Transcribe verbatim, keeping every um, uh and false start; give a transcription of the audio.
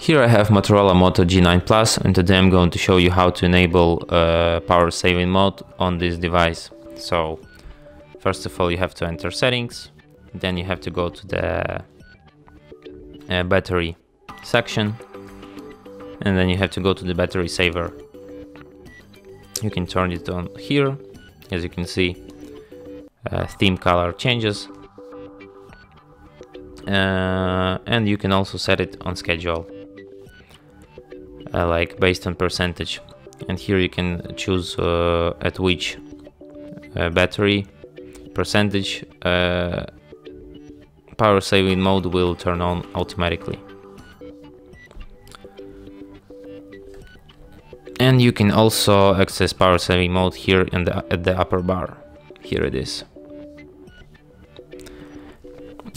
Here I have Motorola Moto G nine Plus, and today I'm going to show you how to enable uh, power saving mode on this device. So first of all, you have to enter settings, then you have to go to the uh, battery section, and then you have to go to the battery saver. You can turn it on here, as you can see. Uh, theme color changes, uh, and you can also set it on schedule, uh, like based on percentage, and here you can choose uh, at which uh, battery percentage uh, power saving mode will turn on automatically. And you can also access power saving mode here in the, at the upper bar. Here it is.